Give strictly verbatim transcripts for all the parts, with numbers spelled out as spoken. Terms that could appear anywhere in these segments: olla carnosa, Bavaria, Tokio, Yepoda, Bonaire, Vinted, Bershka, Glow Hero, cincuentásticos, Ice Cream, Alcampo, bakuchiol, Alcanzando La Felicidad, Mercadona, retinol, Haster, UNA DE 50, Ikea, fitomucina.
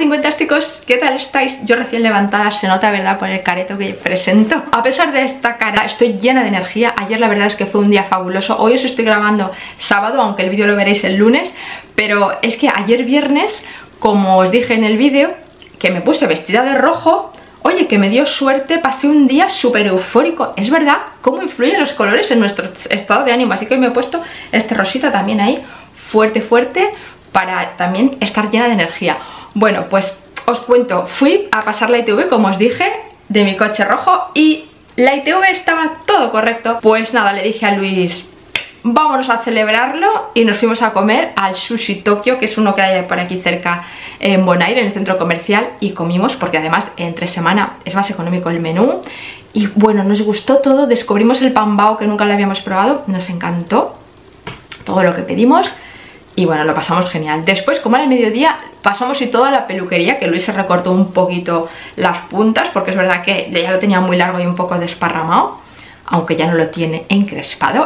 hola cincuentásticos, ¿qué tal estáis? Yo recién levantada, se nota, ¿verdad? Por el careto que presento. A pesar de esta cara, estoy llena de energía. Ayer la verdad es que fue un día fabuloso. Hoy os estoy grabando sábado, aunque el vídeo lo veréis el lunes. Pero es que ayer viernes, como os dije en el vídeo, que me puse vestida de rojo. Oye, que me dio suerte, pasé un día súper eufórico. Es verdad cómo influyen los colores en nuestro estado de ánimo. Así que hoy me he puesto este rosita también ahí, fuerte, fuerte, para también estar llena de energía. Bueno, pues os cuento, fui a pasar la I T V, como os dije, de mi coche rojo, y la I T V estaba todo correcto. Pues nada, le dije a Luis, vámonos a celebrarlo, y nos fuimos a comer al Sushi Tokio, que es uno que hay por aquí cerca en Bonaire, en el centro comercial, y comimos, porque además entre semana es más económico el menú. Y bueno, nos gustó todo, descubrimos el pan bao, que nunca lo habíamos probado, nos encantó todo lo que pedimos. Y bueno, lo pasamos genial. Después, como era el mediodía, pasamos y toda la peluquería, que Luis se recortó un poquito las puntas, porque es verdad que ya lo tenía muy largo y un poco desparramado, aunque ya no lo tiene encrespado.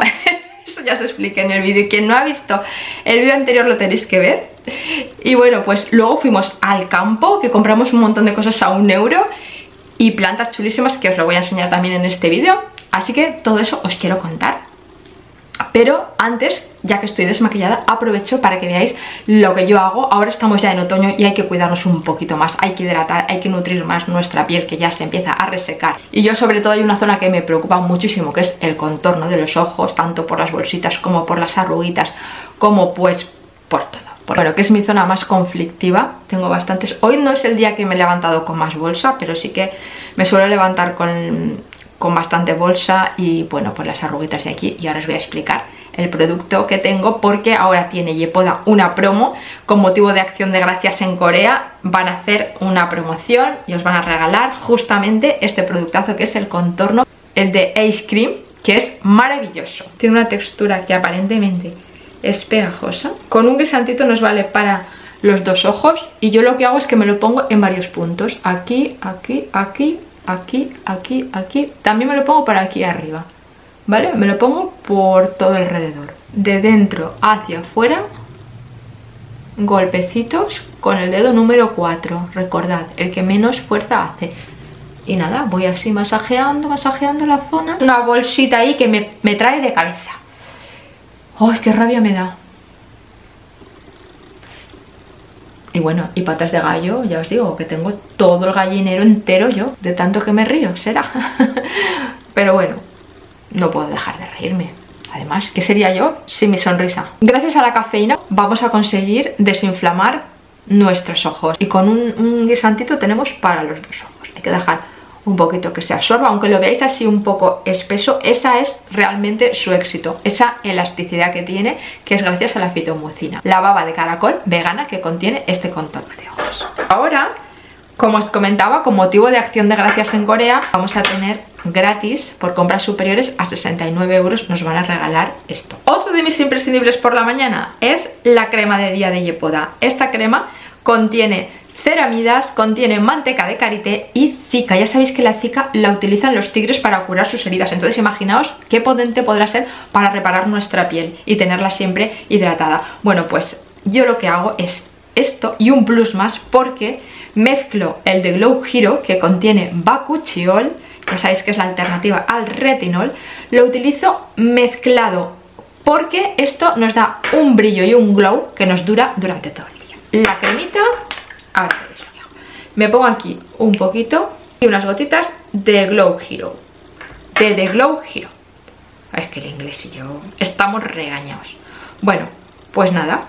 Eso ya os expliqué en el vídeo, y quien no ha visto el vídeo anterior lo tenéis que ver. Y bueno, pues luego fuimos al campo, que compramos un montón de cosas a un euro y plantas chulísimas, que os lo voy a enseñar también en este vídeo. Así que todo eso os quiero contar. Pero antes, ya que estoy desmaquillada, aprovecho para que veáis lo que yo hago. Ahora estamos ya en otoño y hay que cuidarnos un poquito más, hay que hidratar, hay que nutrir más nuestra piel, que ya se empieza a resecar. Y yo sobre todo hay una zona que me preocupa muchísimo, que es el contorno de los ojos, tanto por las bolsitas como por las arruguitas, como pues por todo. Bueno, que es mi zona más conflictiva, tengo bastantes. Hoy no es el día que me he levantado con más bolsa, pero sí que me suelo levantar con... con bastante bolsa y bueno, pues las arruguitas de aquí. Y ahora os voy a explicar el producto que tengo, porque ahora tiene Yepoda una promo con motivo de Acción de Gracias en Corea. Van a hacer una promoción y os van a regalar justamente este productazo, que es el contorno, el de Ice Cream, que es maravilloso. Tiene una textura que aparentemente es pegajosa. Con un guisantito nos vale para los dos ojos, y yo lo que hago es que me lo pongo en varios puntos, aquí, aquí, aquí, aquí, aquí, aquí. También me lo pongo para aquí arriba, ¿vale? Me lo pongo por todo alrededor, de dentro hacia afuera, golpecitos con el dedo número cuatro, recordad, el que menos fuerza hace. Y nada, voy así masajeando, masajeando la zona. Una bolsita ahí que me, me trae de cabeza. ¡Ay, qué rabia me da! Y bueno, y patas de gallo, ya os digo, que tengo todo el gallinero entero yo, de tanto que me río, será. Pero bueno, no puedo dejar de reírme. Además, ¿qué sería yo sin mi sonrisa? Gracias a la cafeína vamos a conseguir desinflamar nuestros ojos. Y con un, un guisantito tenemos para los dos ojos. Hay que dejar un poquito que se absorba, aunque lo veáis así un poco espeso. Esa es realmente su éxito, esa elasticidad que tiene, que es gracias a la fitomucina, la baba de caracol vegana que contiene este contorno de ojos. Ahora, como os comentaba, con motivo de Acción de Gracias en Corea, vamos a tener gratis, por compras superiores a sesenta y nueve euros, nos van a regalar esto. Otro de mis imprescindibles por la mañana es la crema de día de Yepoda. Esta crema contiene ceramidas, contiene manteca de karité y zika. Ya sabéis que la zika la utilizan los tigres para curar sus heridas. Entonces imaginaos qué potente podrá ser para reparar nuestra piel y tenerla siempre hidratada. Bueno, pues yo lo que hago es esto y un plus más, porque mezclo el de Glow Hero, que contiene bakuchiol, ya sabéis que es la alternativa al retinol. Lo utilizo mezclado porque esto nos da un brillo y un glow que nos dura durante todo el día. La cremita... Ahora veréis lo que hago. Me pongo aquí un poquito y unas gotitas de Glow Hero. De The Glow Hero. Es que el inglés y yo estamos regañados. Bueno, pues nada.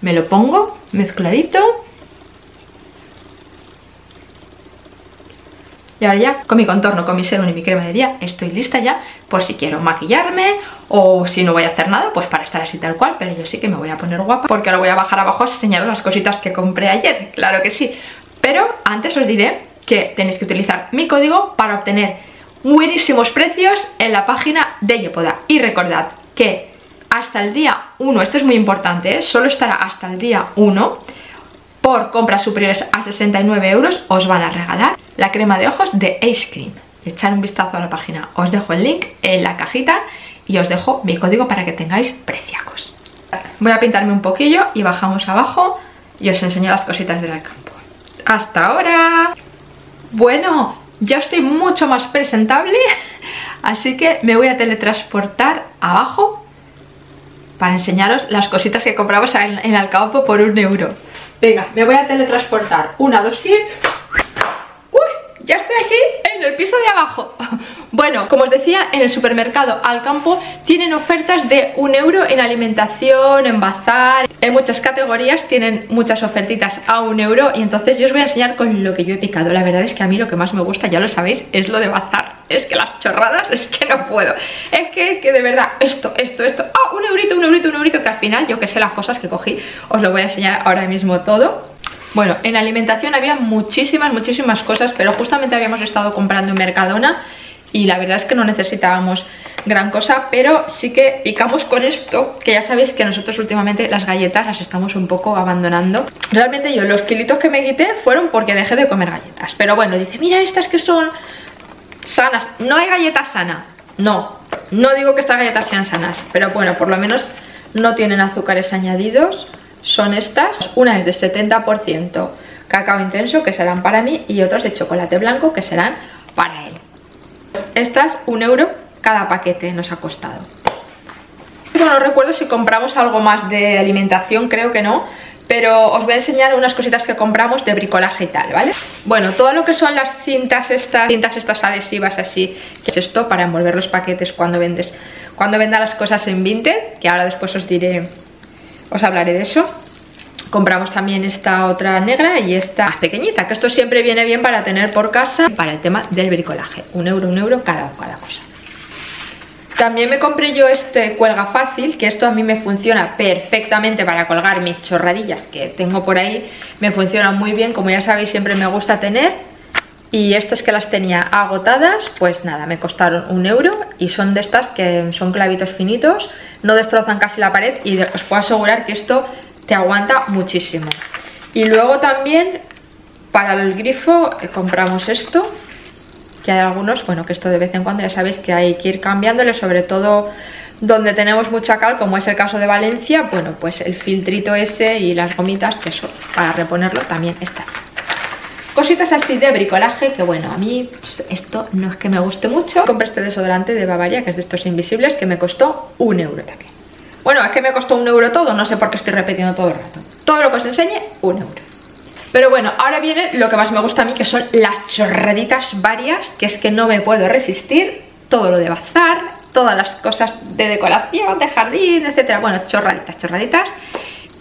Me lo pongo mezcladito. Y ahora ya con mi contorno, con mi serum y mi crema de día estoy lista ya por si quiero maquillarme, o si no voy a hacer nada, pues para estar así tal cual. Pero yo sí que me voy a poner guapa, porque ahora voy a bajar abajo a enseñaros las cositas que compré ayer, claro que sí. Pero antes os diré que tenéis que utilizar mi código para obtener buenísimos precios en la página de Yepoda. Y recordad que hasta el día uno, esto es muy importante, ¿eh? Solo estará hasta el día uno, por compras superiores a sesenta y nueve euros os van a regalar la crema de ojos de Ice Cream. Echad un vistazo a la página, os dejo el link en la cajita y os dejo mi código para que tengáis preciacos. Voy a pintarme un poquillo y bajamos abajo y os enseño las cositas del Alcampo. hasta ahora. Bueno, ya estoy mucho más presentable, así que me voy a teletransportar abajo para enseñaros las cositas que compramos en, en Alcampo por un euro. Venga, me voy a teletransportar. Una, dos, cien. ¡Uy! Ya estoy aquí en el piso de abajo. Bueno, como os decía, en el supermercado Alcampo tienen ofertas de un euro en alimentación, en bazar. En muchas categorías tienen muchas ofertitas a un euro y entonces yo os voy a enseñar con lo que yo he picado. La verdad es que a mí lo que más me gusta, ya lo sabéis, es lo de bazar. Es que las chorradas, es que no puedo. Es que, que de verdad, esto, esto, esto. ¡Ah! ¡Oh, un eurito, un eurito, un eurito! Que al final, yo que sé las cosas que cogí, os lo voy a enseñar ahora mismo todo. Bueno, en alimentación había muchísimas, muchísimas cosas, pero justamente habíamos estado comprando en Mercadona y la verdad es que no necesitábamos gran cosa, pero sí que picamos con esto, que ya sabéis que nosotros últimamente las galletas las estamos un poco abandonando. Realmente yo los kilitos que me quité fueron porque dejé de comer galletas. Pero bueno, dice, mira estas que son sanas. No hay galleta sana. No, no digo que estas galletas sean sanas, pero bueno, por lo menos no tienen azúcares añadidos. Son estas, una es de setenta por ciento cacao intenso, que serán para mí, y otras de chocolate blanco, que serán para él. Estas, un euro cada paquete nos ha costado. Bueno, no recuerdo si compramos algo más de alimentación, creo que no, pero os voy a enseñar unas cositas que compramos de bricolaje y tal, ¿vale? Bueno, todo lo que son las cintas estas, cintas estas adhesivas así, que es esto para envolver los paquetes cuando vendes, cuando venda las cosas en Vinted, que ahora después os diré, os hablaré de eso. Compramos también esta otra negra y esta más pequeñita, que esto siempre viene bien para tener por casa para el tema del bricolaje. Un euro, un euro cada, cada cosa. También me compré yo este cuelga fácil, que esto a mí me funciona perfectamente para colgar mis chorradillas que tengo por ahí. Me funciona muy bien, como ya sabéis siempre me gusta tener. Y estas que las tenía agotadas, pues nada, me costaron un euro y son de estas que son clavitos finitos, no destrozan casi la pared y os puedo asegurar que esto te aguanta muchísimo. Y luego también para el grifo eh, compramos esto, que hay algunos, bueno, que esto de vez en cuando ya sabéis que hay que ir cambiándole, sobre todo donde tenemos mucha cal, como es el caso de Valencia. Bueno, pues el filtrito ese y las gomitas, que eso, para reponerlo también está. Cositas así de bricolaje, que bueno, a mí pues, esto no es que me guste mucho. Compré este desodorante de Bavaria, que es de estos invisibles, que me costó un euro también. Bueno, es que me costó un euro todo, no sé por qué estoy repitiendo todo el rato. Todo lo que os enseñe, un euro. Pero bueno, ahora viene lo que más me gusta a mí, que son las chorraditas varias, que es que no me puedo resistir. Todo lo de bazar, todas las cosas de decoración, de jardín, etcétera. Bueno, chorraditas, chorraditas.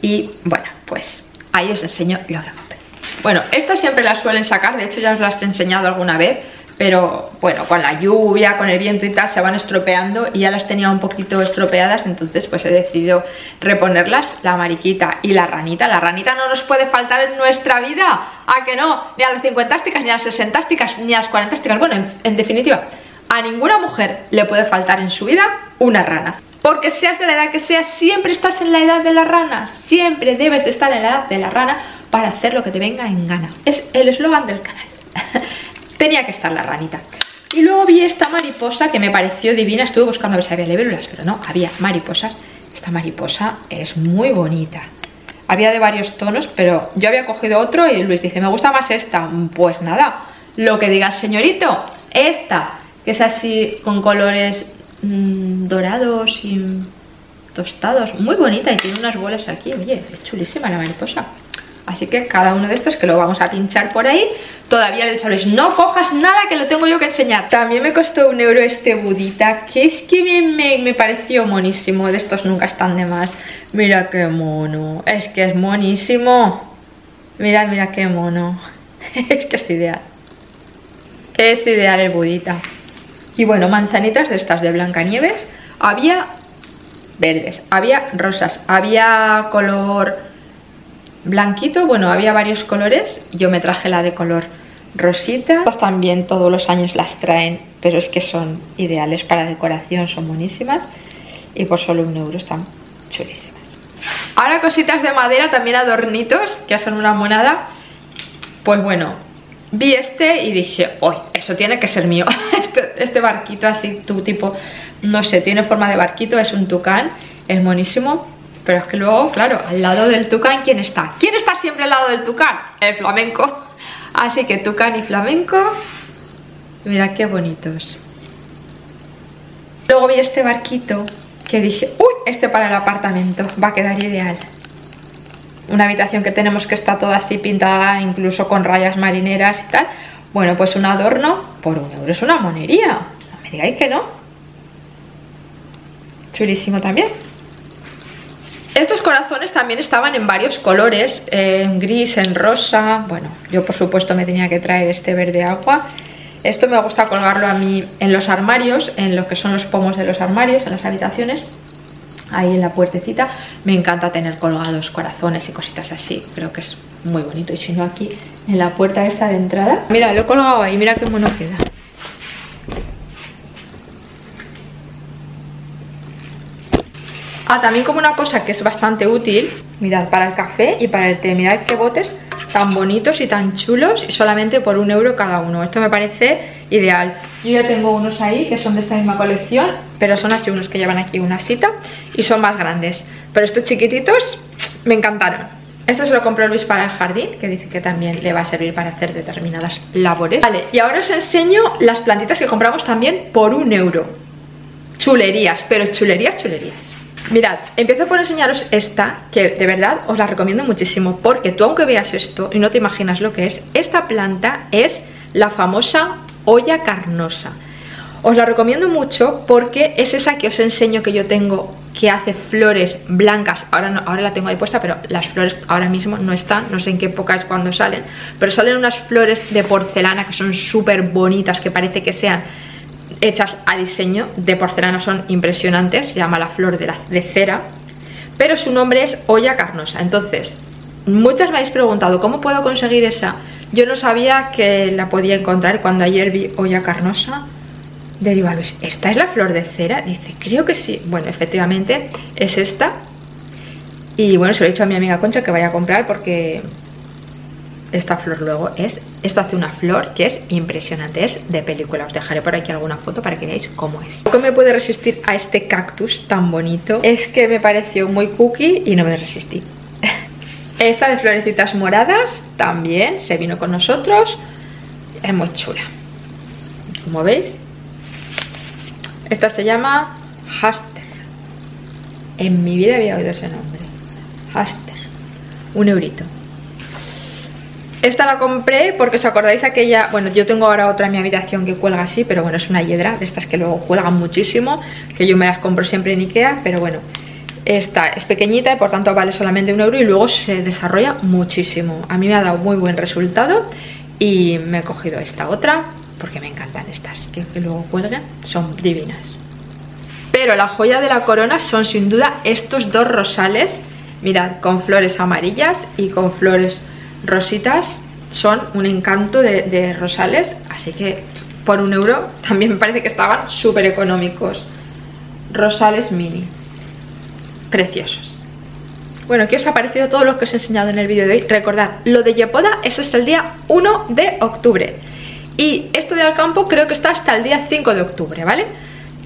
Y bueno, pues ahí os enseño lo que compré. Bueno, estas siempre las suelen sacar, de hecho ya os las he enseñado alguna vez. Pero bueno, con la lluvia, con el viento y tal, se van estropeando y ya las tenía un poquito estropeadas, entonces pues he decidido reponerlas, la mariquita y la ranita. La ranita no nos puede faltar en nuestra vida, ¿a que no? Ni a las cincuentásticas, ni a las sesentásticas, ni a las cuarentásticas. Bueno, en, en definitiva, a ninguna mujer le puede faltar en su vida una rana. Porque seas de la edad que seas, siempre estás en la edad de la rana, siempre debes de estar en la edad de la rana para hacer lo que te venga en gana. Es el eslogan del canal. Tenía que estar la ranita. Y luego vi esta mariposa que me pareció divina. Estuve buscando a ver si había libélulas, pero no, había mariposas. Esta mariposa es muy bonita. Había de varios tonos, pero yo había cogido otro y Luis dice, me gusta más esta. Pues nada, lo que digas, señorito. Esta, que es así con colores mmm, dorados y tostados. Muy bonita y tiene unas bolas aquí. Oye, es chulísima la mariposa. Así que cada uno de estos que lo vamos a pinchar por ahí. Todavía le he dicho a Luis, no cojas nada que lo tengo yo que enseñar. También me costó un euro este budita, que es que me, me, me pareció monísimo. De estos nunca están de más. Mira qué mono, es que es monísimo. Mirad, mira qué mono. Es que es ideal. Es ideal el budita. Y bueno, manzanitas de estas de Blancanieves. Había verdes, había rosas, había color blanquito, bueno, había varios colores. Yo me traje la de color rosita. Estas también todos los años las traen, pero es que son ideales para decoración, son buenísimas. Y por solo un euro están chulísimas. Ahora cositas de madera, también adornitos, que son una monada. Pues bueno, vi este y dije, uy, eso tiene que ser mío. Este, este barquito así, tu tipo, no sé, tiene forma de barquito, es un tucán, es buenísimo. Pero es que luego, claro, al lado del tucán, ¿quién está? ¿Quién está siempre al lado del tucán, el flamenco. Así que tucán y flamenco. Mira qué bonitos. Luego vi este barquito que dije, uy, este para el apartamento va a quedar ideal. Una habitación que tenemos que está toda así pintada, incluso con rayas marineras y tal. Bueno, pues un adorno por un euro es una monería. No me digáis que no. Chulísimo también. Estos corazones también estaban en varios colores, en gris, en rosa. Bueno, yo por supuesto me tenía que traer este verde agua. Esto me gusta colgarlo a mí en los armarios, en lo que son los pomos de los armarios, en las habitaciones. Ahí en la puertecita. Me encanta tener colgados corazones y cositas así. Creo que es muy bonito. Y si no, aquí en la puerta esta de entrada. Mira, lo he colgado ahí. Mira qué mono queda. Ah, también como una cosa que es bastante útil. Mirad, para el café y para el té. Mirad qué botes tan bonitos y tan chulos. Y solamente por un euro cada uno. Esto me parece ideal. Yo ya tengo unos ahí que son de esta misma colección. Pero son así unos que llevan aquí una sita. Y son más grandes. Pero estos chiquititos me encantaron. Este se lo compró Luis para el jardín, que dice que también le va a servir para hacer determinadas labores. Vale, y ahora os enseño las plantitas que compramos también por un euro. Chulerías, pero chulerías, chulerías. Mirad, empiezo por enseñaros esta, que de verdad os la recomiendo muchísimo. Porque tú aunque veas esto y no te imaginas lo que es, esta planta es la famosa olla carnosa. Os la recomiendo mucho porque es esa que os enseño que yo tengo, que hace flores blancas. Ahora, no, ahora la tengo ahí puesta, pero las flores ahora mismo no están, no sé en qué época es cuando salen, pero salen unas flores de porcelana que son súper bonitas, que parece que sean hechas a diseño de porcelana, son impresionantes. Se llama la flor de, la, de cera, pero su nombre es olla carnosa. Entonces, muchas me habéis preguntado ¿cómo puedo conseguir esa? Yo no sabía que la podía encontrar. Cuando ayer vi olla carnosa, le digo a Luis, ¿esta es la flor de cera? Dice, creo que sí. Bueno, efectivamente es esta. Y bueno, se lo he dicho a mi amiga Concha que vaya a comprar porque esta flor luego es... Esto hace una flor que es impresionante, es de película. Os dejaré por aquí alguna foto para que veáis cómo es. Lo que me puede resistir a este cactus tan bonito es que me pareció muy cookie y no me resistí. Esta de florecitas moradas también se vino con nosotros. Es muy chula. Como veis. Esta se llama Haster. En mi vida había oído ese nombre. Haster. Un eurito. Esta la compré porque os acordáis aquella... Bueno, yo tengo ahora otra en mi habitación que cuelga así, pero bueno, es una hiedra de estas que luego cuelgan muchísimo, que yo me las compro siempre en Ikea, pero bueno. Esta es pequeñita y por tanto vale solamente un euro y luego se desarrolla muchísimo. A mí me ha dado muy buen resultado y me he cogido esta otra. Porque me encantan estas, que, que luego cuelguen, son divinas. Pero la joya de la corona son sin duda estos dos rosales. Mirad, con flores amarillas y con flores rositas. Son un encanto de, de rosales, así que por un euro también me parece que estaban súper económicos. Rosales mini. Preciosos. Bueno, ¿qué os ha parecido todo lo que os he enseñado en el vídeo de hoy? Recordad, lo de Yepoda es hasta el día uno de octubre. Y esto de Alcampo creo que está hasta el día cinco de octubre, ¿vale?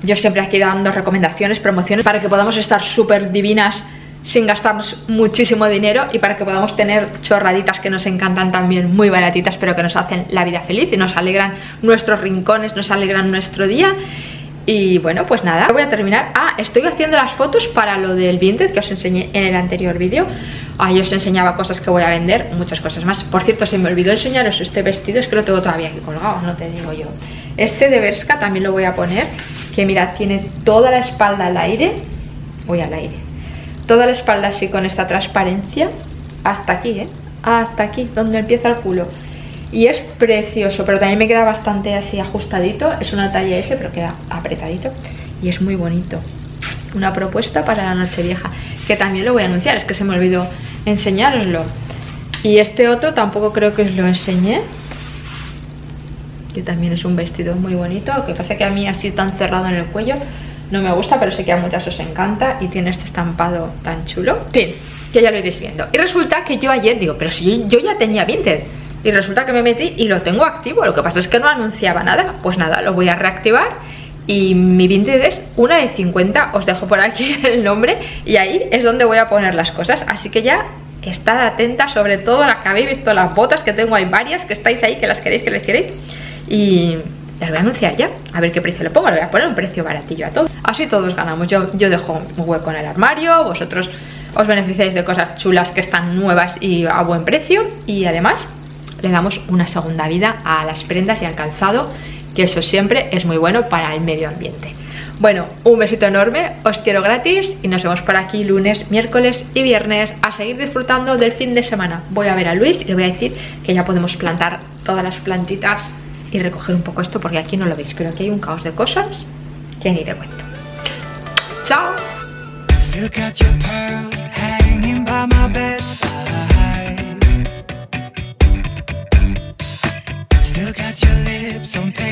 Yo siempre aquí dando recomendaciones, promociones, para que podamos estar súper divinas sin gastarnos muchísimo dinero y para que podamos tener chorraditas que nos encantan también, muy baratitas, pero que nos hacen la vida feliz y nos alegran nuestros rincones, nos alegran nuestro día. Y bueno, pues nada, voy a terminar. Ah, estoy haciendo las fotos para lo del Vinted que os enseñé en el anterior vídeo. Ahí os enseñaba cosas que voy a vender, muchas cosas más. Por cierto, se me olvidó enseñaros este vestido, es que lo tengo todavía aquí colgado, no te digo yo. Este de Bershka también lo voy a poner, que mirad, tiene toda la espalda al aire. Voy al aire. Toda la espalda así con esta transparencia, hasta aquí, ¿eh? Hasta aquí, donde empieza el culo. Y es precioso, pero también me queda bastante así ajustadito. Es una talla S, pero queda apretadito. Y es muy bonito. Una propuesta para la Nochevieja, que también lo voy a anunciar, es que se me olvidó enseñároslo. Y este otro tampoco creo que os lo enseñé, que también es un vestido muy bonito. Lo que pasa es que a mí así tan cerrado en el cuello no me gusta, pero sé que a muchas os encanta. Y tiene este estampado tan chulo. En fin, que ya lo iréis viendo. Y resulta que yo ayer digo, pero si yo ya tenía Vinted. Y resulta que me metí y lo tengo activo. Lo que pasa es que no anunciaba nada. Pues nada, lo voy a reactivar. Y mi Vinted es una de cincuenta. Os dejo por aquí el nombre. Y ahí es donde voy a poner las cosas. Así que ya que estad atenta, sobre todo a las que habéis visto las botas, que tengo, hay varias que estáis ahí, que las queréis, que las queréis, y las voy a anunciar ya, a ver qué precio le pongo. Le voy a poner un precio baratillo a todos, así todos ganamos. Yo, yo dejo un hueco en el armario, vosotros os beneficiáis de cosas chulas que están nuevas y a buen precio, y además le damos una segunda vida a las prendas y al calzado, que eso siempre es muy bueno para el medio ambiente. Bueno, un besito enorme, os quiero gratis y nos vemos por aquí lunes, miércoles y viernes a seguir disfrutando del fin de semana. Voy a ver a Luis y le voy a decir que ya podemos plantar todas las plantitas y recoger un poco esto, porque aquí no lo veis, pero aquí hay un caos de cosas que ni te cuento. ¡Chao! Still got your lips on